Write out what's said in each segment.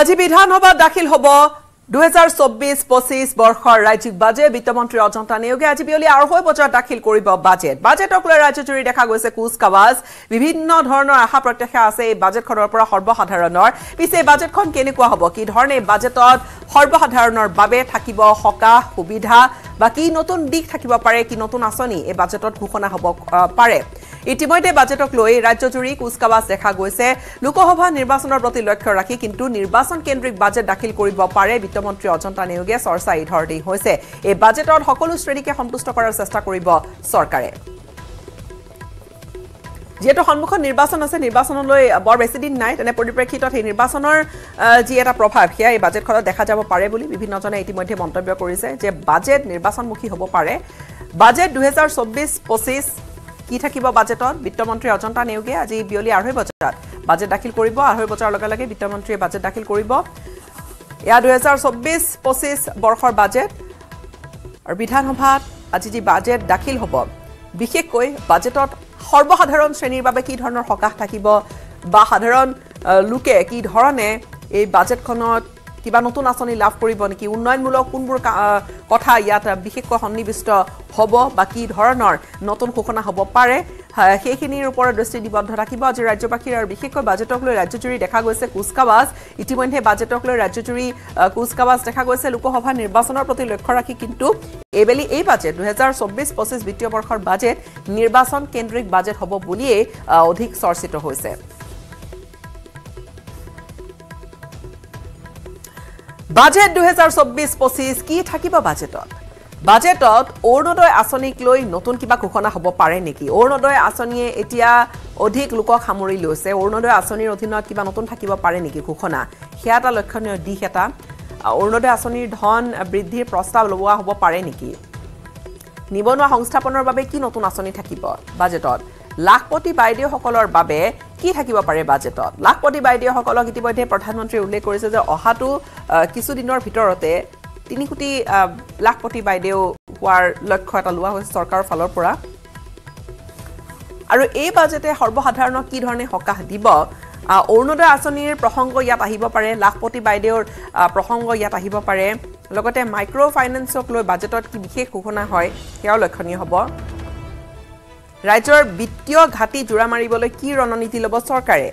আজি বিধানসভা দাখিল হব 2024-25 বৰ্ষৰ ৰাজ্যিক বাজেট বিত্তমন্ত্ৰী অজন্তা নেওগে আজি বিয়লি আৰু হৈ বজাৰ দাখিল কৰিব বাজেট বাজেটকলৈ ৰাজ্যজুৰি দেখা গৈছে কুচকাৱাজ বিভিন্ন ধৰণৰ আশা প্ৰত্যাশা আছে এই বাজেটখনৰ পৰা সৰ্বসাধাৰণৰ পিছে বাজেটখন কেনেকুৱা হ'ব কি ধৰণে বাজেটত সৰ্বসাধাৰণৰ বাবে থাকিব হকা সুবিধা বাকি নতুন দিক থাকিব পাৰে কি নতুন আঁচনি এই বাজেটত ঘোষণা হ'ব পাৰে ইতিমধ্যে বাজেটক লৈ ৰাজ্যজুৰি কুচকাৱাজ দেখা গৈছে লোকসভা নিৰ্বাচনৰ প্ৰতি লক্ষ্য ৰাখি কিন্তু নিৰ্বাচন কেন্দ্ৰিক বাজেট দাখিল কৰিব পাৰে মন্ত্রী অজন্তা নেওগে চর্চা ইধরদেই হয়েছে এই বাজেটত সকল শ্রেণীকে সন্তুষ্ট করার চেষ্টা করিব সরকারে যেটো সন্মুখত নির্বাচন আছে নির্বাচনলৈ বৰ বেছি দিন নাই তেনে পৰিপ্ৰেক্ষিতত এই নিৰ্বাচনৰ যি এটা প্ৰভাৱ হিয়া এই বাজেটখনত দেখা যাব পাৰে বুলি বিভিন্নজনে ইতিমধ্যে মন্তব্য কৰিছে যে বাজেট নিৰ্বাচনমুখী হ'ব পাৰে বাজেট 2024-25 কি থাকিব বাজেটত বিত্তমন্ত্ৰী অজন্তা নেওগে আজি বিয়লি আঢ়ৈ বজাত বাজেট দাখিল কৰিব আঢ়ৈ বজাৰ লগে লগে বিত্তমন্ত্ৰী বাজেট দাখিল কৰিব या 2024-25 बर्षर बजेट और विधानसभा आज जी बजेट दाखिल हब विशेषक बजेट सर्वसाधारण श्रेणीर बारे कि धरणर सकाह थाकिब बा साधारण लोके कि धरणे ये बजेटखनत किबा नतुन आँचनी लाभ करिब नेकि उन्नयनमूलक कोनबुर कथा इयात विशेषक सन्निविष्ट हब बा कि धरणर नतुन घोषणा हब पारे সেইখিনিৰ ওপৰত দৃষ্টি নিবদ্ধ থাকিব আজি ৰাজ্যবাসীৰ আৰু বিশেষকৈ বাজেটক লৈ ৰাজ্যজুৰি দেখা গৈছে কুচকাৱাজ ইতিমধ্যে বাজেটক লৈ ৰাজ্যজুৰি কুচকাৱাজ দেখা গৈছে লোকসভা নিৰ্বাচনৰ প্ৰতি লক্ষ্য ৰাখি কিন্তু এবেলি এই বাজেট 2024-25 বিত্তীয় বৰ্ষৰ বাজেট নিৰ্বাচন কেন্দ্ৰিক বাজেট হ'ব বুলিয়ে অধিক চৰ্চিত হৈছে বাজেট 2024-25 কি থাকিব বাজেটত বাজেটত অৰুণোদয় আঁচনিক লৈ নতুন কিবা ঘোষণা হ'ব পাৰে নেকি অৰুণোদয় আঁচনিয়ে এতিয়া অধিক লোকক সামৰি লৈছে অৰুণোদয় আঁচনিৰ অধীনত কিবা নতুন থাকিব পাৰে নেকি ঘোষণা সেয়াটা লক্ষণীয় দিশ এটা অৰুণোদয় আঁচনিৰ ধন বৃদ্ধিৰ প্ৰস্তাৱ লোৱা হ'ব পাৰে নেকি নিবনুৱা সংস্থাপনৰ বাবে কি নতুন আঁচনি থাকিব বাজেটত লাখপতি বাইদেউসকলৰ বাবে কি থাকিব পাৰে বাজেটত লাখপতি বাইদেউসকলক ইতিমধ্যে প্ৰধানমন্ত্ৰীয়ে উল্লেখ কৰিছে যে অহাটো কিছুদিনৰ ভিতৰতে 3 কোটি লাখপতি বাইদেউ হোৱাৰ লক্ষ্য এটা লোৱা হৈছে সৰকাৰৰ ফালৰ পৰা আৰু এই বাজেটে সৰ্বসাধাৰণক কি ধৰণে হকাহ দিব অৰুণোদয় আঁচনিৰ প্ৰসংগ ইয়াত আহিব পাৰে লাখপতি বাইদেউৰ প্ৰসংগ ইয়াত আহিব পাৰে লগতে মাইক্ৰ ফাইনেন্সক লৈ বাজেটত কি বিশেষ ঘোষণা হয় সেয়া লক্ষণীয় হ'ব ৰাজ্যৰ বিত্তীয় ঘাটি জোৰা মাৰিবলৈ কি ৰণনীতি ল'ব চৰকাৰে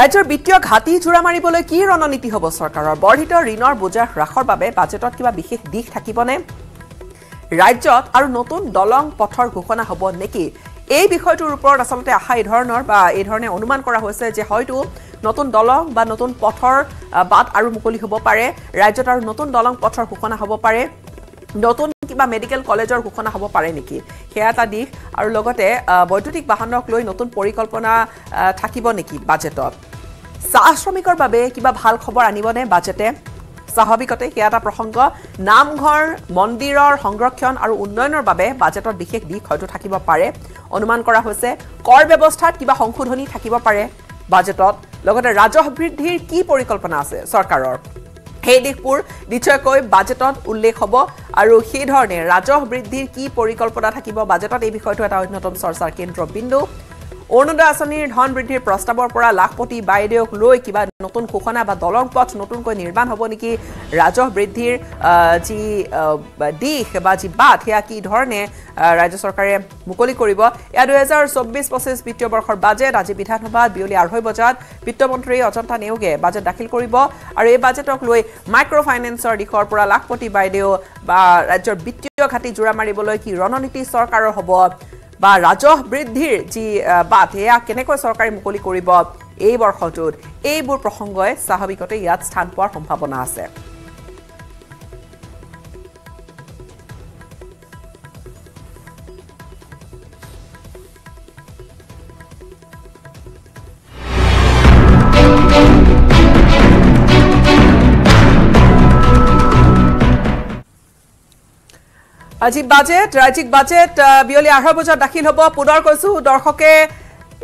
राज्यर वित्तीय घाटी जोरा मारिবলৈ কি ৰণনীতি হ'ব সৰকাৰৰ বৰ্ধিত ঋণৰ বোজা হ্ৰাসৰ বাবে বাজেটত কিবা বিশেষ দিশ থাকিবনে ৰাজ্যত আৰু নতুন দলং পথৰ ঘোষণা হ'ব নেকি এই বিষয়টোৰ ওপৰত আচলতে আশা এই ধৰণৰ বা এই ধৰণে অনুমান কৰা হৈছে যে হয়তো নতুন দলং বা নতুন পথৰ বাট আৰু মুকলি হ'ব পাৰে ৰাজ্যত আৰু নতুন দলং পথৰ ঘোষণা হ'ব পাৰে নতুন কিবা মেডিকেল কলেজৰ ঘোষণা হ'ব পাৰে নেকি সেয়া এটা দিশ আৰু লগতে বৈদ্যুতিক বাহনক লৈ নতুন পৰিকল্পনা থাকিব নেকি বাজেটত চাহ শ্ৰমিকৰ বাবে কিবা ভাল খবৰ আনিবনে বাজেটে স্বাভাৱিকতে সেয়া এটা প্ৰসংগ নামঘৰ মন্দিৰৰ সংৰক্ষণ আৰু উন্নয়নৰ বাবে বাজেটত বিশেষ দিশ হয়তো থাকিব পাৰে অনুমান কৰা হৈছে কৰ ব্যৱস্থাত কিবা সংশোধনী থাকিব পাৰে বাজেটত লগতে ৰাজহ বৃদ্ধিৰ কি পৰিকল্পনা আছে সৰকাৰৰ हे दिखपुर निश्चयको बजेटत उल्लेख हब और हे धरणे राजह बृद्धिर की परिकल्पना थाकिब बजेटत ए विषयटो एटा अन्यतम चर्चार केन्द्रबिन्दु अरुणोदय आँचनिर धन बृद्धिर प्रस्तावर परा लाखपति बाइदेउक लै किबा नतुन घोषणा बा दलंग पथ नतुनकै निर्माण हब नेकि राजह बृद्धिर जी दिश बा जी बात या कि धरणे राज्य सरकारे मुकली करिब या 2024-25 वित्तीय बर्षर बजेट आज विधानसभा बियली आढ़ई बजात वित्तमंत्री अजन्ता नेओगे बजेट दाखिल करिब और ए बजेटक लै माइक्रो फाइनेन्सर दिशर परा लाखपति बाइदेउ बा राज्यर वित्तीय घाटी जोरा मारिबलै कि रणनीति सरकाৰৰ हब बा राजह बृद्धिर जी बात या केनेको सरकारे मुकली करिब ए बर्षटोर एबोर प्रसंगय स्वाभाविकते यात स्थान पार सम्भावना आछे আজি বাজেট ৰাজ্যিক বাজেট বিয়লি 8 বজাত দাখিল হ'ব পুনৰ কৈছো দৰ্শকে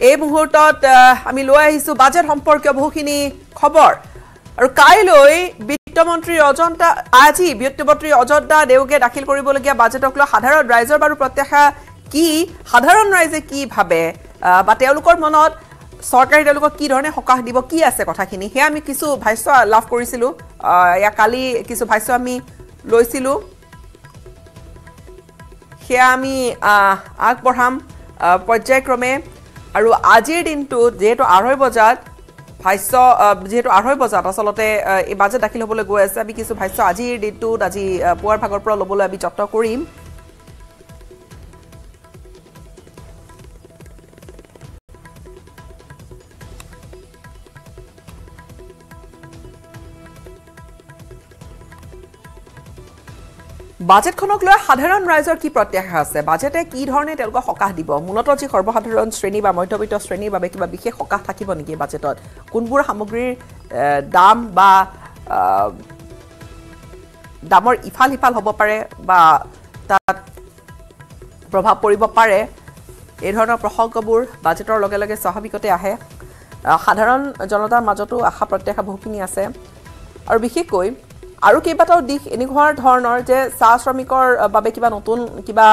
এই মুহূৰ্তত আমি লৈ আহিছো বাজেট সম্পৰ্কীয় বহুখিনি খবৰ আৰু কাইলৈ বিত্তমন্ত্ৰী অজন্তা নেওগে দাখিল কৰিবলগীয়া বাজেটক লৈ সাধাৰণ ৰাইজৰ বাৰু প্ৰত্যাশা কি সাধাৰণ ৰাইজে কি ভাবে বা তেওঁলোকৰ মনত সৰকাৰি তেওঁলোকক কি ধৰণে হকাহ দিব কি আছে কথাখিনি হে আমি কিছু ভাষ্য লাভ কৰিছিলো ইয়া কালি কিছু ভাষ্য আমি লৈছিলো হে আমি আগবঢ়াম পৰ্যায়ক্ৰমে আৰু আজিৰ দিনটো যেটো 8:30 বজাত ভাষ্য যেটো 8:30 বজাত আসলতে এই বাজেট দাখিল হ'বলৈ গৈ আছে আমি কিছু ভাষ্য আজিৰ দিনটো আজি পুৱাৰ ভাগৰ পৰা ল'বলৈ আমি যত্ন কৰিম বাজেট খনক লৈ সাধাৰণ ৰাইজৰ কি প্ৰত্যাশা আছে বাজেটে কি ধৰণে তেওঁলোকক হকাহ দিব মূলত যি সৰ্বসাধাৰণ শ্ৰেণী বা মধ্যবিত্ত শ্ৰেণীৰ বাবে কিবা বিশেষ হকাহ থাকিব নেকি বাজেটত কোনবোৰ সামগ্ৰীৰ দাম বা দামৰ ইফাল হিফাল হ'ব পাৰে বা তাত প্ৰভাৱ পৰিব পাৰে এই ধৰণৰ প্ৰসংগবোৰ বাজেটৰ লগে লগে স্বাভাৱিকতে আহে সাধাৰণ জনতাৰ মাজতো আশা প্ৰত্যাশা বহুখিনি আছে আৰু বিশেষকৈ আৰু কেইবাটাও দিশ এনেকুৱা ধৰণৰ যে সা শ্ৰমিকৰ বাবে কিবা নতুন কিবা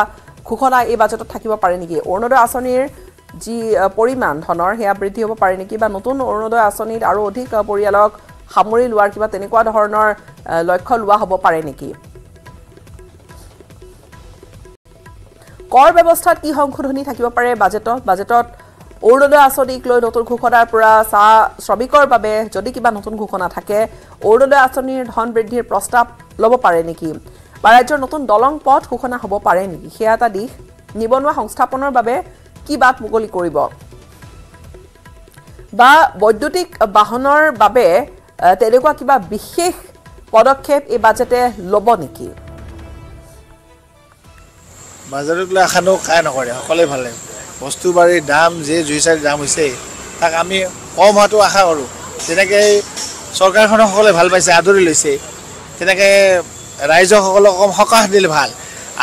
ঘোষণা এই বাজেটত থাকিব পাৰে নেকি অৰুণোদয় আঁচনিৰ যি পৰিমাণ ধনৰ হেয়া বৃদ্ধি হ'ব পাৰে নেকি বা নতুন অৰুণোদয় আঁচনিত আৰু অধিক পৰিয়ালক সামৰি লোৱাৰ কিবা তেনেকুৱা ধৰণৰ লক্ষ্য লোৱা হ'ব পাৰে নেকি কৰ ব্যৱস্থাত কি সংশোধনী থাকিব পাৰে বাজেটত অৰুণোদয় আঁচনিক লৈ নতুন ঘোষণাৰ পৰা সা শ্ৰমিকৰ বাবে যদি কিবা নতুন ঘোষণা থাকে অৰুণোদয় আঁচনিৰ ধন বৃদ্ধিৰ প্ৰস্তাৱ ল'ব পাৰে নেকি বা ৰাজ্যৰ নতুন দলং পথ ঘোষণা হ'ব পাৰে নেকি সেয়া এটা দিশ নিবনুৱা সংস্থাপনৰ বাবে কি বাট মুকলি কৰিব বা বৈদ্যুতিক বাহনৰ বাবে তেনেকুৱা কিবা বিশেষ পদক্ষেপ এই বাজেটে ল'ব নেকি বাজাৰক লৈ আখানো কাই নকৰে সকলোৱে ভালে বস্তু বাড়ির দাম যে জুইসার দাম হয়েছে তাক আমি কম হওয়াটো আশা করো যেনেকে সরকারখন সকলে ভাল পাইছে আদরি লৈছে তেনেকে রাইজ সকল কম সকাহ দিলে ভাল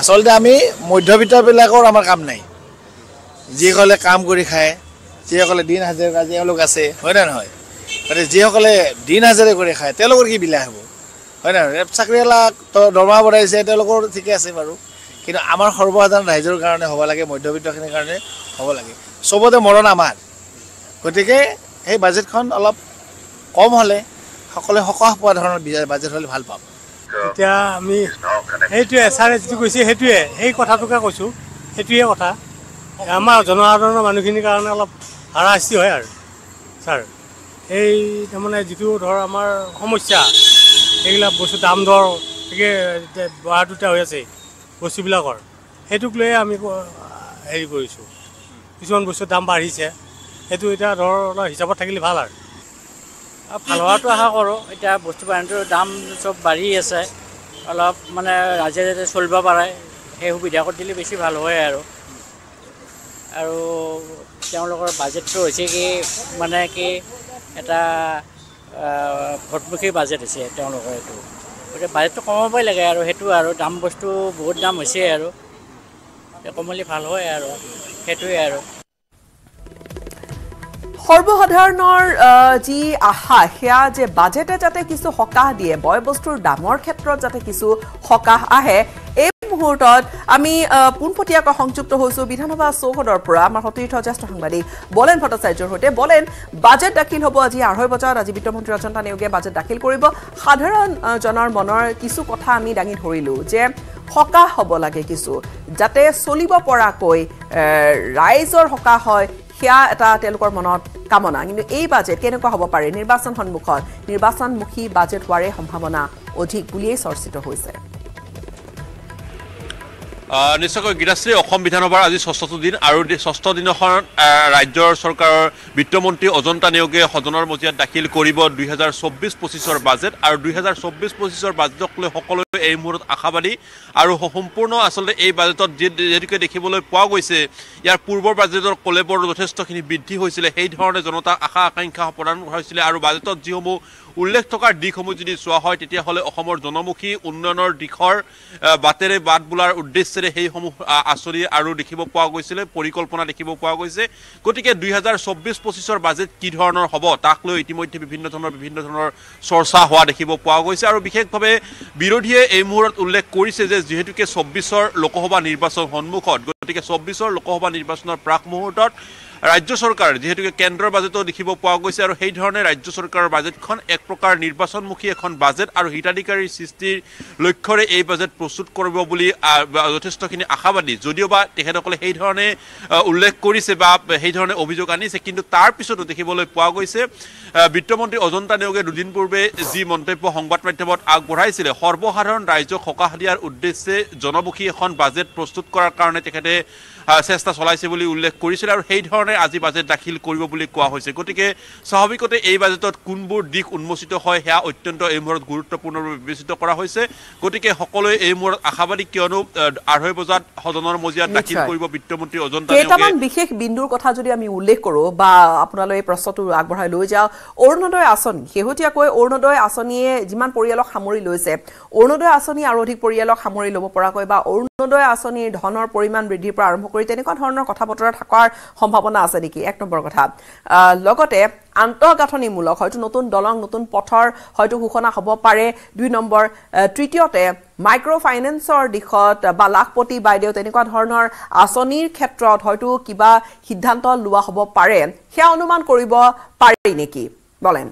আসলতে আমি মধ্যবিত্তবিলাকৰ আমার কাম নাই যিসকলে কাম করে খায় যিসকলে দিন হাজিরা কাজে লোক আছে হয় না নহয় মানে যিসকলে দিন হাজিরা করে খায় তেওঁলোকৰ কি বিলাই হব হয় না চাকৰিয়ালা দৰমহা বঢ়াইছে তেওঁলোকৰ ঠিকে আছে বাৰু কিন্তু আমার সর্বসাধারণ রাইজের কারণে হব লাগে মধ্যবিত্তখিনির কারণে হব লাগে সবতে মরণ আমার গতিকে এই বাজেটখন অলপ কম হলে সকলে সকাহ পোৱা ধৰণৰ বাজেট হলে ভাল পাব এতিয়া আমি এইটোৱে এছআৰএসটো কৈছে সেইটোৱে সেই কথাটোকে কৈছো সেইটোৱে কথা আমাৰ জনসাধাৰণৰ মানুহখিনিৰ কাৰণে অলপ হাৰাশি হয় আৰু স্যাৰ এই মানে যিটো ধৰ আমাৰ সমস্যা এইগিলা বস্তু দাম দৰ থেকে বাঢ়া দুটা হৈ আছে বস্তুবিলাকৰ সেইটোক লৈ আমি হেৰি কৰিছোঁ কিছুমান বস্তুৰ দাম বাঢ়িছে সেইটো এটা ধৰ হিচাপত থাকিলে ভাল আৰু ভাল হোৱাটো আশা কৰোঁ এতিয়া বস্তু বাহিনীটোৰ দাম চব বাঢ়ি আছে অলপ মানে ৰাইজে যাতে চলিব পাৰে সেই সুবিধা কৰি দিলে বেছি ভাল হয় আৰু আৰু তেওঁলোকৰ বাজেটটো হৈছে কি মানে কি এটা ভোটমুখী বাজেট হৈছে তেওঁলোকৰ এইটো ওটা বাজেটটো কমাবই লাগে আৰু হেতু আৰু দাম বস্তু বহুত দাম হৈছে আৰু কমলি ভাল হয় আৰু হেতুই আৰু সৰ্বসাধাৰণৰ যি আহা হেয়া যে বাজেটে যাতে কিছু হকাহ দিয়ে বয় বস্তুৰ দামৰ ক্ষেত্ৰত যাতে কিছু হকাহ আহে এই মুহূৰ্তত আমি পুনপটিয়াকৈ সংযুক্ত হৈছো বিধানসভা চৌহদৰ পৰা আমাৰ সতীৰ্থ জ্যেষ্ঠ সাংবাদিক বলেন ভট্টাচাৰ্যৰ সৈতে বলেন বাজেট দাখিল হ'ব আজি 8:30 বজাত আজি বিত্তমন্ত্ৰী অজন্তা নেওগে বাজেট দাখিল কৰিব সাধাৰণ জনৰ মনৰ কিছু কথা আমি দাঙি ধৰিলো যে হকাহ হ'ব লাগে কিছু যাতে চলিব পৰাকৈ ৰাইজৰ হকাহ হয় হেয়া এটা তেওঁলোকৰ মনত কামনা কিন্তু এই বাজেট কেনেকুৱা হ'ব পাৰে নিৰ্বাচন সন্মুখত নিৰ্বাচনমুখী বাজেট হোৱাৰ সম্ভাৱনা অধিক বুলিয়ে চৰ্চিত হৈছে নিশ্চয়কৈ গিৰাশ্ৰী অসম বিধানসভাৰ আজি ষষ্ঠটো দিন আৰু ষষ্ঠ দিনৰ ৰাজ্যৰ চৰকাৰৰ বিত্তমন্ত্ৰী অজন্তা নেওগে সদনৰ মজিয়াত দাখিল কৰিব 2024-25ৰ বাজেট আৰু 2024-25ৰ বাজেটক লৈ সকলোৱে এই মুহূৰ্তত আশাবাদী আৰু সম্পূৰ্ণ আচলতে এই বাজেটত যেনেকৈ দেখিবলৈ পোৱা গৈছে ইয়াৰ পূৰ্বৰ বাজেটৰ কলেবৰ যথেষ্টখিনি বৃদ্ধি হৈছিল সেই ধৰণে জনতাক আশা আকাংক্ষা প্ৰদান কৰা হৈছিল আৰু বাজেটত যিসমূহ উল্লেখ থকা দিশসমূহ যদি সোয়া হয় তেতিয়া হলে অসমৰ জনমুখী উন্নয়নৰ দিশৰ বাতেৰে বাট বুলাৰ উদ্দেশ্যে সেই সমূহ আচৰি আৰু দেখিব পোৱা গৈছিল পৰিকল্পনা দেখিব পোৱা গৈছে গতিকে 2024-25 ৰ বাজেট কি ধৰণৰ হ'ব তাক লৈ ইতিমধ্যে বিভিন্ন ধৰণৰ চৰ্চা হোৱা দেখিব পোৱা গৈছে আৰু বিশেষভাৱে বিৰোধীয়ে এই মুহূৰ্তত উল্লেখ কৰিছে যে যেহেতুকে 24 ৰ লোকসভা নিৰ্বাচন সন্মুখত গতিকে 24 ৰ লোকসভা নিৰ্বাচনৰ প্ৰাক মুহূৰ্তত राज्य सरकार जेहेतुके केन्द्र बजेटो देखिब पोआ गयसे आरो हेइ धरणे राज्य सरकारार बजेटखन एक प्रकार निर्वाचनमुखी एखन बजेट आरो हिताधिकारी सृष्टिर लक्ष्यरे एइ बजेट प्रस्तुत करब बुली यथेष्टखिनि आशाबादी जदियोबा तेहेतकले हेइ धरणे उल्लेख करिसे बा हेइ धरणे अभियोग आनिसे किन्तु तार पिछतो देखिबले पोआ गयसे वित्तमन्त्री अजन्ता नेओगे दुदिन पूर्वे जी मन्तव्य संवाद माध्यमत आगबढाइसिले सर्वसाधारण राज्यक सकाह दियार उद्देश्ये जनमुखी एखन बजेट प्रस्तुत करार कारणे तेखेते চেষ্টা চলাইছে বুলি উল্লেখ কৰিছিল আৰু সেই ধৰণে আজি বাজেট দাখিল কৰিব বুলি কোৱা হৈছে গতিকে স্বাভাৱিকতে এই বাজেটত কোনবোৰ দিশ উন্মোচিত হয় হেয়া অত্যন্ত এই মুহূৰ্তত গুৰুত্বপূৰ্ণভাৱে বিবেচিত কৰা হৈছে গতিকে সকলোৱে এই মুহূৰ্তত আশাবাদী কিয়নো 8:30 বজাত সদনৰ মজিয়াত দাখিল কৰিব বিত্তমন্ত্ৰী অজন্তা নেওগে কেইটামান বিশেষ বিন্দুৰ কথা যদি আমি উল্লেখ কৰো বা আপোনালৈ এই প্ৰশ্নটো আগবঢ়াই লৈ যাও অৰুণোদয় আঁচনি হেহতীয়াকৈ অৰুণোদয় আঁচনিয়ে যিমান পৰিয়ালক সামৰি লৈছে অৰুণোদয় আঁচনি আৰু অধিক পৰিয়ালক সামৰি ল'ব পৰাকৈ বা অৰুণোদয় আঁচনিৰ ধনৰ পৰিমাণ বৃদ্ধিৰ পৰা আৰম্ভ কৰি তেনেকুৱা ধৰণৰ কথা বতৰা থাকাৰ সম্ভাৱনা আছে নেকি এক নম্বৰ কথা লগতে আন্তঃগাঁথনিমূলক হয়তো নতুন দলং নতুন পথৰ হয়তো ঘোষণা হ'ব পাৰে দুই নম্বৰ তৃতীয়তে মাইক্ৰো ফাইনান্সৰ দিখত বা লাখপতি বাইদেউ তেনেকুৱা ধৰণৰ আঁচনিৰ ক্ষেত্ৰত হয়তো কিবা সিদ্ধান্ত লোৱা হ'ব পাৰে সেয়া অনুমান কৰিব পাৰি নেকি বলেন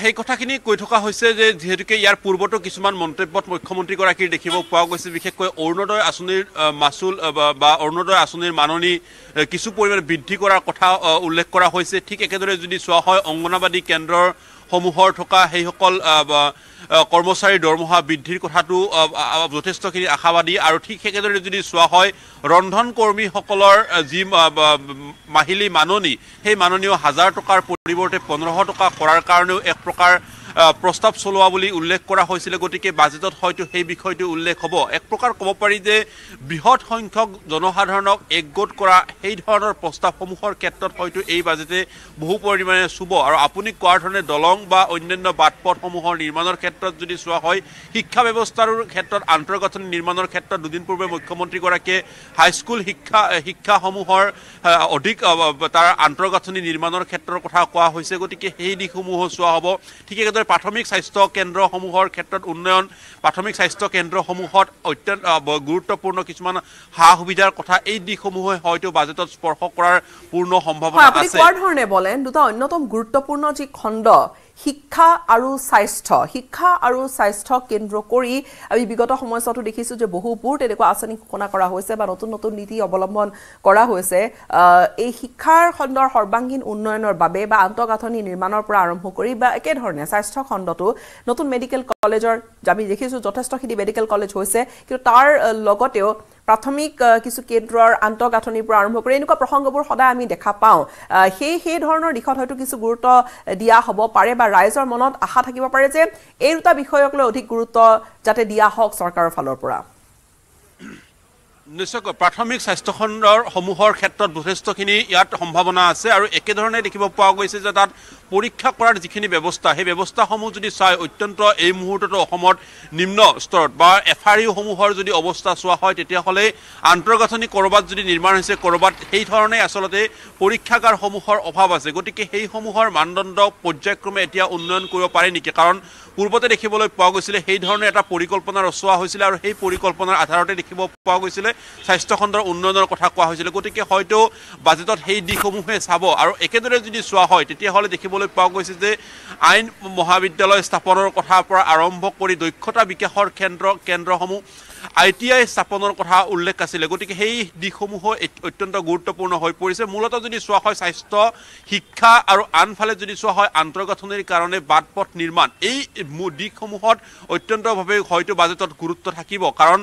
हे कथाखिनि কৈ থকা হৈছে যে যেহেতুকে ইয়াৰ পূৰ্বটো কিছুমান মন্তব্যত মুখ্যমন্ত্ৰী গৰাকী দেখিব পোৱা গৈছে বিশেষকৈ অৰুণোদয় আঁচনিৰ মাসুল বা অৰুণোদয় আঁচনিৰ মাননি কিছু পৰিমাণে বৃদ্ধি কৰাৰ কথা উল্লেখ কৰা হৈছে ঠিক একেদৰে যদি সোৱা হয় অঙ্গনাবাদী কেন্দ্ৰৰ সমূহৰ থকা সেই সকল কৰ্মচাৰী দৰমহা বৃদ্ধিৰ কথাটো যথেষ্টখিনি আশাবাদী আৰু ঠিক একেদৰে যদি সোৱা হয় ৰন্ধন কৰ্মী সকলৰ যি মাহিলি মাননি সেই মাননিও 1000 টকাৰ পৰিৱৰ্তে 1500 টকা কৰাৰ কাৰণে এক প্ৰকাৰ প্ৰস্তাৱ চলোৱা বুলি উল্লেখ কৰা হৈছিল গতিকে বাজেটত হয়তো সেই বিষয়টো উল্লেখ হ'ব এক প্ৰকাৰ ক'ব পাৰি যে বৃহৎ সংখ্যক জনসাধাৰণক একগোট কৰা সেই ধৰণৰ প্ৰস্তাৱসমূহৰ ক্ষেত্ৰত হয়তো এই বাজেটে বহু পৰিমাণে শুব আৰু আপুনি কোৱাৰ ধৰণে দলং বা অন্যান্য বাটপথসমূহৰ নিৰ্মাণৰ ক্ষেত্ৰত যদি সোৱা হয় শিক্ষা ব্যৱস্থাৰ ক্ষেত্ৰত আন্তঃগাঁথনি নিৰ্মাণৰ ক্ষেত্ৰত দুদিন পূৰ্বে মুখ্যমন্ত্ৰী গৰাকীয়ে হাইস্কুল শিক্ষাসমূহৰ অধিক তাৰ আন্তঃগাঁথনি নিৰ্মাণৰ ক্ষেত্ৰৰ কথা কোৱা হৈছে গতিকে সেই দিশসমূহ সোৱা হ'ব ঠিক আছে प्राथमिक स्वास्थ्य केन्द्र समूहर क्षेत्र उन्नयन प्राथमिक स्वास्थ्य केन्द्र समूहत अत्यंत गुरुत्वपूर्ण किसान हा सुविधार कथा এই দিশসমূহে হয়তো বাজেটত স্পর্শ কৰাৰ পূৰ্ণ সম্ভাৱনা আছে আপুনি কোৱাৰ ধৰণে বলেন দুটা অন্যতম গুৰুত্বপূৰ্ণ যি খণ্ড শিক্ষা আৰু স্বাস্থ্য কেন্দ্ৰ কৰি আমি বিগত সময়ছটো দেখিছো যে বহুপুৰ তেনেকুৱা আঁচনি ঘোষণা কৰা হৈছে বা নতুন নীতি অৱলম্বন কৰা হৈছে এই শিক্ষাৰ খণ্ডৰ সৰ্বাংগীন উন্নয়নৰ বাবে বা আন্তঃগাঁথনি নিৰ্মাণৰ পৰা আৰম্ভ কৰি বা একে ধৰণে স্বাস্থ্য খণ্ডটো নতুন মেডিকেল কলেজৰ আমি দেখিছো যথেষ্টখিনি মেডিকেল কলেজ হৈছে কিন্তু তাৰ লগতেও प्राथमिक किसु केन्द्रर आंतगाथनिर पर आरम्भ करे एनुका प्रसंगबोर सदा आमी देखा पाऊ हे धৰণৰ দিখত হয়তো কিছু গুৰুত্ব দিয়া হ'ব পাৰে বা ৰাইজৰ মনত আশা থাকিব পাৰে যে এই দুটা বিষয়ক লৈ অধিক গুৰুত্ব যাতে দিয়া হওক চৰকাৰৰ ফালৰ পৰা निश्चय प्राथमिक स्वास्थ्य खण्डर समूहर क्षेत्र যথেষ্টখিনি ইয়াত সম্ভাৱনা আছে আৰু একে ধৰণে দেখিব পোৱা গৈছে যে তাত পৰীক্ষা কৰাৰ যিখিনি ব্যৱস্থা সেই ব্যৱস্থাসমূহ যদি চাই অত্যন্ত এই মুহূৰ্তত অসমত নিম্ন স্তৰত বা এফআৰইউ সমূহৰ যদি অৱস্থা সোৱা হয় তেতিয়া হলে আন্তঃগাঁথনি কৰবাত যদি নিৰ্মাণ হৈছে কৰবাত সেই ধৰণে আচলতে পৰীক্ষাগাৰ সমূহৰ অভাৱ আছে গতিকে সেই সমূহৰ মানদণ্ড পৰ্যায়ক্ৰমে এতিয়া উন্নয়ন কৰিব পাৰে নেকি কাৰণ পূৰ্বতে দেখিবলৈ পোৱা গৈছিল সেই ধৰণে এটা পৰিকল্পনা ৰচনা হৈছিল আৰু সেই পৰিকল্পনাৰ আধাৰতে দেখিব পোৱা গৈছিল স্বাস্থ্য খণ্ডৰ উন্নয়নৰ কথা কোৱা হৈছিল গতিকে হয়তো বাজেটত সেই দিশসমূহে চাব আৰু একেদৰে যদি সোৱা হয় তেতিয়া হলে দেখিবলৈ পোৱা গৈছে যে আইন মহাবিদ্যালয় স্থাপনৰ কথাৰ পৰা আৰম্ভ কৰি দক্ষতা বিকাশৰ কেন্দ্ৰসমূহ আইটিআই স্থাপনৰ কথা উল্লেখ আছিল গতিকে সেই দিশসমূহ অত্যন্ত গুৰুত্বপূৰ্ণ হৈ পৰিছে মূলত যদি সোৱা হয় স্বাস্থ্য শিক্ষা আৰু আনফালে যদি সোৱা হয় আন্তঃগাঁথনিৰ কাৰণে বাটপথ নিৰ্মাণ এই দিশসমূহত অত্যন্তভাৱে হয়তো বাজেটত গুৰুত্ব থাকিব কাৰণ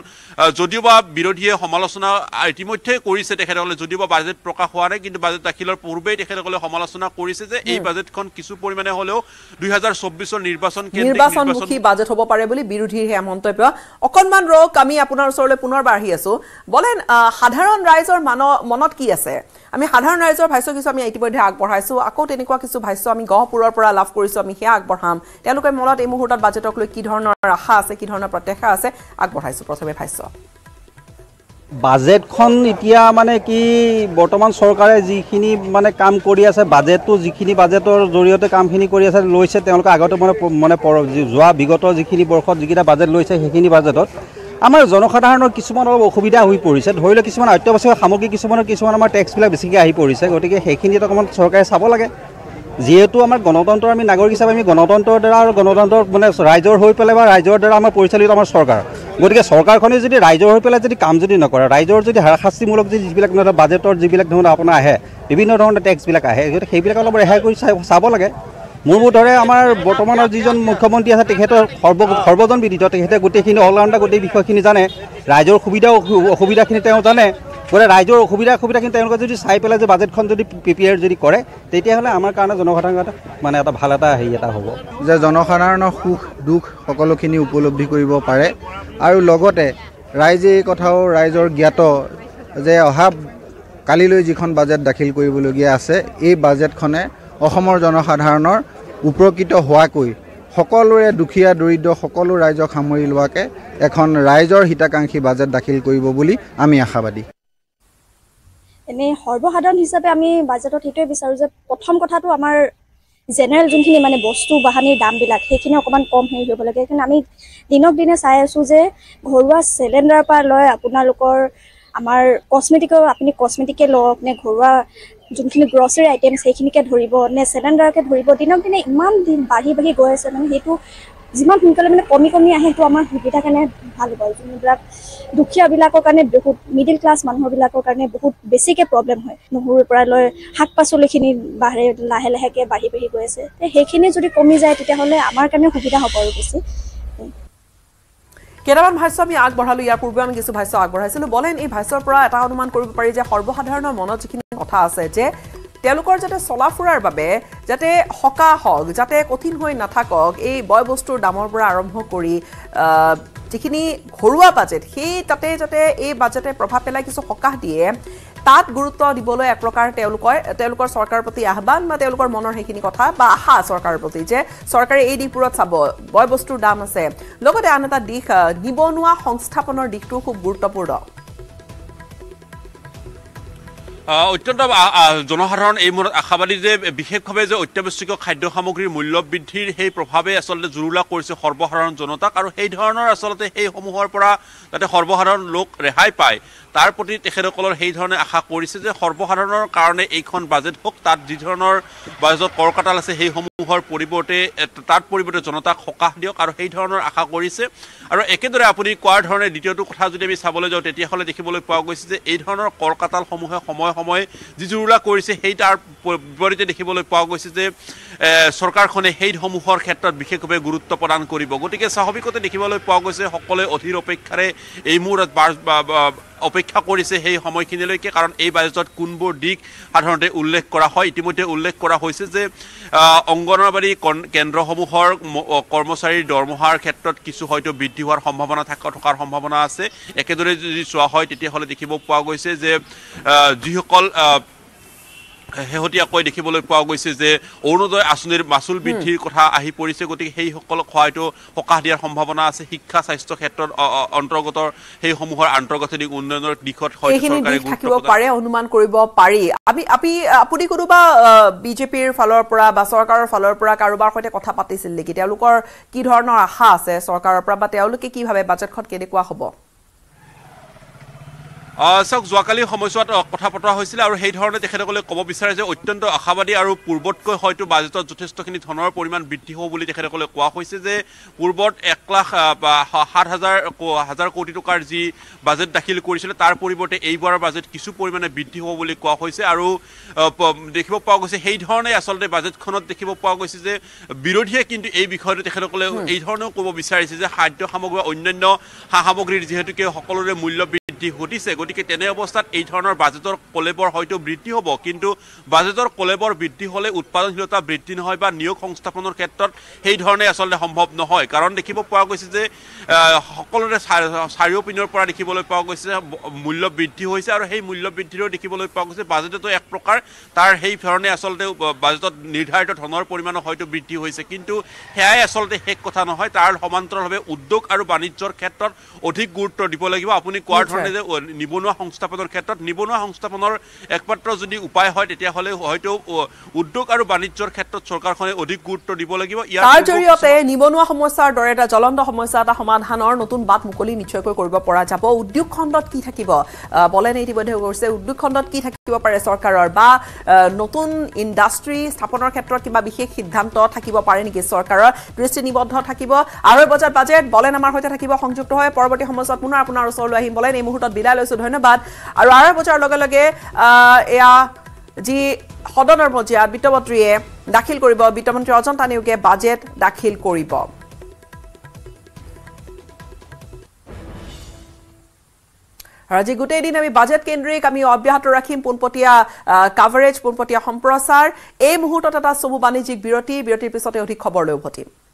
যদিওবা বিৰোধীয়ে সমালোচনা ইতিমধ্যে কৰিছে তেখেতসকলে যদিওবা বাজেট প্ৰকাশ হোৱা নাই কিন্তু বাজেট দাখিলৰ পূৰ্বেই তেখেতসকলে সমালোচনা কৰিছে যে এই বাজেটখন এখন কিছু পৰিমাণে হলেও 2024 এৰ নিৰ্বাচন কেন্দ্ৰিক নিৰ্বাচনমুখী বাজেট হব পাৰে বলি বিৰোধীৰ হে মন্তব্য অকনমান ৰক আমি আপোনাৰ ওচৰলৈ পুনৰবাৰ আহি আছো বলেন সাধাৰণ ৰাইজৰ মনত কি আছে আমি সাধাৰণ ৰাইজৰ ভাইছ কিছু আমি ইতিমধ্যে আগবঢ়াইছো আকৌ তেনেকুৱা কিছু ভাইছ আমি গহপুৰৰ পৰা লাভ কৰিছো আমি হে আগবঢ়াম তেওঁলোকে মনত এই মুহূৰ্তত বাজেটক লৈ কি ধৰণৰ আশা আছে কি ধৰণৰ প্ৰত্যাশা আছে আগবঢ়াইছো প্ৰথমে ভাইছ বাজেটখন ইতিয়া মানে কি বৰ্তমান সৰকাৰে যিখিনি মানে কাম কৰি আছে বাজেটটো যিখিনি বাজেটৰ জৰিয়তে কামখিনি কৰি আছে লৈছে তেওঁলোক আগতে মানে যোৱা বিগত যিখিনি বৰ্ষত যিকিটা বাজেট লৈছে সেইখিনি বাজেটত আমাৰ জনসাধাৰণৰ কিছুমান অসুবিধা হৈ পৰিছে ধৰিলে কিছুমান অত্যাৱশ্যক সামগ্ৰী কিছুমান আমাৰ ট্যাক্সবিলাক বেছিকৈ আহি পৰিছে গতিকে সেইখিনি তকমান সৰকাৰে চাব লাগে যেহেতু আমাৰ গণতন্ত্ৰ আমি নাগৰিক হিচাপে আমি গণতন্ত্ৰৰ দ্বাৰা আৰু গণতন্ত্ৰৰ মানে ৰাইজৰ হৈ পেলাই বা ৰাইজৰ দ্বাৰা আমাৰ পৰিচালিত আমাৰ সৰকাৰ গতিকে সৰকাৰখনে যদি ৰাইজৰ হৈ পেলাই যদি কাম যদি নকৰে ৰাইজৰ যদি হাৰাশাস্তিমূলক যদি যিবিলাক বাজেটৰ যিবিলাক ধৰণৰ আপোনাৰ আহে বিভিন্ন ধৰণৰ ট্যাক্সবিলাক আহে গতিকে সেইবিলাক অলপ ৰেহাই কৰি চাব লাগে মোৰ মতে আমাৰ বৰ্তমানৰ যিজন মুখ্যমন্ত্ৰী আছে তেখেতৰ সৰ্বজন বিদিত তেখেতে গোটেইখিনি অলৰাউণ্ডাৰ গোটেই বিষয়খিনি জানে ৰাইজৰ সুবিধা অসুবিধাখিনি তেওঁ জানে গলে ৰাইজৰ অসুবিধাখিনি তেওঁলোকে যদি চাই পেলাই যে বাজেটখন যদি প্ৰিপেয়াৰ যদি কৰে তেতিয়াহলে আমাৰ কাৰণে জনসাধাৰণৰ মানে এটা ভাল এটা হেৰি এটা হ'ব যে জনসাধাৰণৰ সুখ দুখ সকলোখিনি উপলব্ধি কৰিব পাৰে আৰু লগতে ৰাইজে এই কথাও ৰাইজৰ জ্ঞাত যে অহা কালিলৈ যিখন বাজেট দাখিল কৰিবলগীয়া আছে এই বাজেটখনে অসমৰ জনসাধাৰণৰ উপকৃত হোৱাকৈ সকলোৰে দুখিয়া দৰিদ্ৰ সকলো ৰাইজক সামৰি লোৱাকে এখন ৰাইজৰ হিতাকাংক্ষী বাজেট দাখিল কৰিব বুলি আমি আশাবাদী এনে সৰ্বসাধাৰণ হিসাবে আমি বাজেটত হিটোই বিচাৰো যে প্ৰথম কথাটো আমাৰ জেনাৰেল জনখিনি মানে বস্তু বাহানিৰ দাম বিলাক হেখিনি অকমান কম হৈ যাব লাগে কাৰণ আমি দিনক দিনে চাই আছো যে ঘৰুৱা সিলিন্ডাৰ পৰা লয় আপোনালোকৰ আমাৰ কসমেটিকৰ আপুনি কসমেটিকে লওক নে ঘৰুৱা জনখিনি গ্ৰ'চাৰী আইটেমস হেখিনিকে ধৰিব নে সিলিন্ডাৰকে ধৰিব দিনক দিনে ইমান দিন বাঢ়ি বাঢ়ি গৈ আছে মানে হেতু যিমান সোনকালে মানে কমি আহে তো আমাৰ সুবিধা কাৰণে ভাল হ'ব যোনবিলাক দুখীয়া বিলাকৰ কাৰণে বহুত মিডল ক্লাছ মানুহৰ বিলাকৰ কাৰণে বহুত বেছিকে প্ৰব্লেম হয় নহৰুৰ পৰা লয় হাক পাছলৈখিনি বাহিৰে লাহে লাহেকে বাঢ়ি বাঢ়ি গৈ আছে তে হেখিনি যদি কমি যায় তেতিয়া হলে আমাৰ কাৰণে সুবিধা হ'ব আৰু বেছি কেৰামান ভাইছ আমি আগবঢ়ালো ইয়াৰ পূৰ্বে আমি কিছু ভাইছ আগবঢ়াইছিলো বলেন এই ভাইছৰ পৰা এটা অনুমান কৰিব পাৰি যে সৰ্বসাধাৰণৰ মনত যিখিনি কথা আছে যে তেওঁলোকৰ যেতে চলাফুৰাৰ বাবে যেতে হকা হক যেতে কঠিন হৈ নাথাকক এই বয়বস্তুৰ দামৰ পৰা আৰম্ভ কৰি যিখিনি ঘৰুৱা বাজেট সেই তাতে যেতে এই বাজেটে প্ৰভাৱ পেলাই কিছু হকা দিয়ে তাত গুৰুত্ব দিবলৈ এক প্ৰকাৰ তেওঁলোকৰ সৰকাৰৰ প্ৰতি আহ্বান বা তেওঁলোকৰ মনৰ হেখিনি কথা বা আহা সৰকাৰৰ প্ৰতি যে সৰকাৰে এই দিপুৰত চাব বয়বস্তুৰ দাম আছে লগতে আন এটা দিশ নিবনুৱা সংস্থাপনৰ দিশটো খুব গুৰুত্বপূৰ্ণ অত্যন্ত জনসাধারণ এই মূলত আশাবাদী যে বিশেষভাবে যে অত্যাবশ্যক খাদ্য সামগ্রীর মূল্য বৃদ্ধির সেই প্রভাবে আসলে জুৰুলা কৰিছে সৰ্বসাধাৰণ জনতাক আৰ সেই ধৰনেৰ আসলে সেই সমূহেৰ যাতে সৰ্বসাধাৰণ লোক ৰেহাই পায় তাৰ প্ৰতি তেখেতসকলৰ সেই ধৰনেৰ আশা কৰিছে যে সৰ্বসাধাৰণেৰ কাৰণে এইখন বাজেট হোক তাত যি ধৰনেৰ বাজেটত কৰকাটাল আছে সেই সমূহৰ পৰিৱৰ্তে তাত পৰিৱৰ্তে জনতাক সকাহ দিয়ক আৰু সেই ধৰনেৰ আশা কৰিছে আৰু একেদৰে আপুনি কোৱাৰ ধৰণে দ্বিতীয়টো কথা যদি আমি চাবলৈ যাওঁ তেতিয়াহলে দেখিবলৈ পোৱা গৈছে যে এই ধৰনেৰ কৰকাটাল সমূহে সময় যি জুৰুলা কৰিছে সেই তাৰ বিপৰীতে দেখিবলৈ পোৱা গৈছে যে সৰকাৰখনে সেই সমূহৰ ক্ষেত্ৰত বিশেষভাৱে গুৰুত্ব প্ৰদান কৰিব গতিকে স্বাভাৱিকতে দেখিবলৈ পোৱা গৈছে সকলোৱে অধীৰ অপেক্ষাৰে এই মুহূৰ্তত অপেক্ষা কৰিছে সেই সময়খিনিলৈকে কাৰণ এই বাজেটত কোনবোৰ দিক সাধাৰণতে উল্লেখ কৰা হয় ইতিমধ্যে উল্লেখ কৰা হৈছে যে অঙ্গনবাড়ী কেন্দ্ৰসমূহৰ কৰ্মচাৰীৰ দৰমহাৰ ক্ষেত্ৰত কিছু হয়তো বৃদ্ধি হোৱাৰ সম্ভাৱনা থকাৰ সম্ভাৱনা আছে একেদৰে যদি চোৱা হয় তেতিয়াহলে দেখিব পোৱা গৈছে যে যিসকল শেহতীয়াকৈ দেখিবলৈ পোৱা গৈছে যে অৰুণোদয় আঁচনিৰ মাচুল বৃদ্ধিৰ কথা আহি পৰিছে গতিকে সেই সকলক হয়তো সকাহ দিয়াৰ সম্ভাৱনা আছে শিক্ষা স্বাস্থ্য ক্ষেত্ৰত অন্তৰ্গত সেই সমূহৰ আন্তৰ্গতিক উন্নয়নৰ দিশত হয়তো চৰকাৰে গুৰুত্ব দিব পাৰে অনুমান কৰিব পাৰি আমি আপুনি কোনোবা বিজেপিৰ ফালৰ পৰা বা চৰকাৰৰ ফালৰ পৰা কাৰোবাৰ সৈতে কথা পাতিছিল নেকি তেওঁলোকৰ কি ধৰণৰ আশা আছে চৰকাৰৰ পৰা বা তেওঁলোকে কি ভাবে বাজেটখন কেনেকুৱা হ'ব সক জোৱাকালি সময়ছোৱাত কথা পতা হৈছিল আৰু সেই ধৰণে তেখেতসকলে ক'ব বিচাৰে যে অত্যন্ত আশাবাদী আৰু পূৰ্বতকৈ হয়তো বাজেটত যথেষ্টখিনি ধনৰ পৰিমাণ বৃদ্ধি হ'ব বুলি তেখেতসকলে কোৱা হৈছে যে পূৰ্বত 1,07,000 কোটি টকাৰ যি বাজেট দাখিল কৰিছিল তাৰ পৰিৱৰ্তে এইবাৰৰ বাজেট কিছু পৰিমাণে বৃদ্ধি হ'ব বুলি কোৱা হৈছে আৰু দেখিব পোৱা গৈছে সেই ধৰণে আসলে বাজেটখনত দেখিব পোৱা গৈছে যে বিৰোধীয়ে কিন্তু এই বিষয়টো তেখেতসকলে এই ধৰণেও ক'ব বিচাৰিছে যে খাদ্য সামগ্ৰী অন্যান্য সামগ্ৰীৰ যিহেতুকে সকলোৰে মূল্য বৃদ্ধি ঘটিছে গটিকে তেনে অবস্থাত এই ধৰণৰ বাজেটৰ কলেবৰ হয়তো বৃদ্ধি হ'ব কিন্তু বাজেটৰ কলেবৰ বৃদ্ধি হলে উৎপাদনশীলতা বৃদ্ধি নহয় বা নিয়োগ সংস্থাপনৰ ক্ষেত্ৰত সেই ধৰণে আসলে সম্ভৱ নহয় কাৰণ দেখিব পোৱা গৈছে যে সকলোৰে সাৰিও পিনৰ পৰা দেখিবলৈ পোৱা গৈছে মূল্য বৃদ্ধি হৈছে আৰু সেই মূল্য বৃদ্ধিৰ দেখিবলৈ পোৱা গৈছে বাজেটটো এক প্ৰকাৰ তাৰ সেই ধৰণে আসলে বাজেটত নিৰ্ধাৰিত ধনৰ পৰিমাণ হয়তো বৃদ্ধি হৈছে কিন্তু হেয়াই আসলে এক কথা নহয় তাৰ সমান্তৰালভাৱে উদ্যোগ আৰু বাণিজ্যৰ ক্ষেত্ৰত অধিক গুৰুত্ব দিব লাগিব আপুনি কোৱাৰ ধৰণে যে নিবনুৱা সংস্থাপনৰ ক্ষেত্ৰত নিবনুৱা সংস্থাপনৰ একমাত্ৰ যদি উপায় হয় তেতিয়া হলে হয়তো উদ্যোগ আৰু বাণিজ্যৰ ক্ষেত্ৰত চৰকাৰখনে অধিক গুৰুত্ব দিব লাগিব ইয়াৰ জৰিয়তে নিবনুৱা সমস্যাৰ দৰে এটা জ্বলন্ত সমস্যা এটা সমাধানৰ নতুন বাট মুকলি নিশ্চয়কৈ কৰিব পৰা যাব উদ্যোগ খণ্ডত কি থাকিব বলেন ইতিমধ্যে কৈছে উদ্যোগ খণ্ডত কি থাকিব পাৰে চৰকাৰৰ বা নতুন ইন্ডাষ্ট্ৰি স্থাপনৰ ক্ষেত্ৰত কিবা বিশেষ সিদ্ধান্ত থাকিব পাৰে নেকি চৰকাৰৰ দৃষ্টি নিবদ্ধ থাকিব আৰু বজাৰ বাজেট বলেন আমাৰ হৈতে থাকিব সংযুক্ত হয় পৰৱৰ্তী সময়ত পুনৰ আপোনাৰ ওচৰলৈ আহিম বলেন এই মুহূৰ্তত বিদায় লৈছো ধন্যবাদ আৰু আৰু বজাৰ লগে লগে এয়া জি সদনৰ মজিয়াত বিত্তমন্ত্ৰীয়ে দাখিল কৰিব বিত্তমন্ত্ৰী অজন্তা নেওগে বাজেট দাখিল কৰিব আজি গুটে দিন আমি বাজেট কেন্দ্ৰিক আমি অব্যাহত ৰাখিম পুনপটিয়া কাভাৰেজ পুনপটিয়া সম্প্ৰচাৰ এই মুহূৰ্তত এটা সবু বাণিজ্যিক বিৰতি বিৰতিৰ পিছতে অধিক খবৰ লৈ উভতিম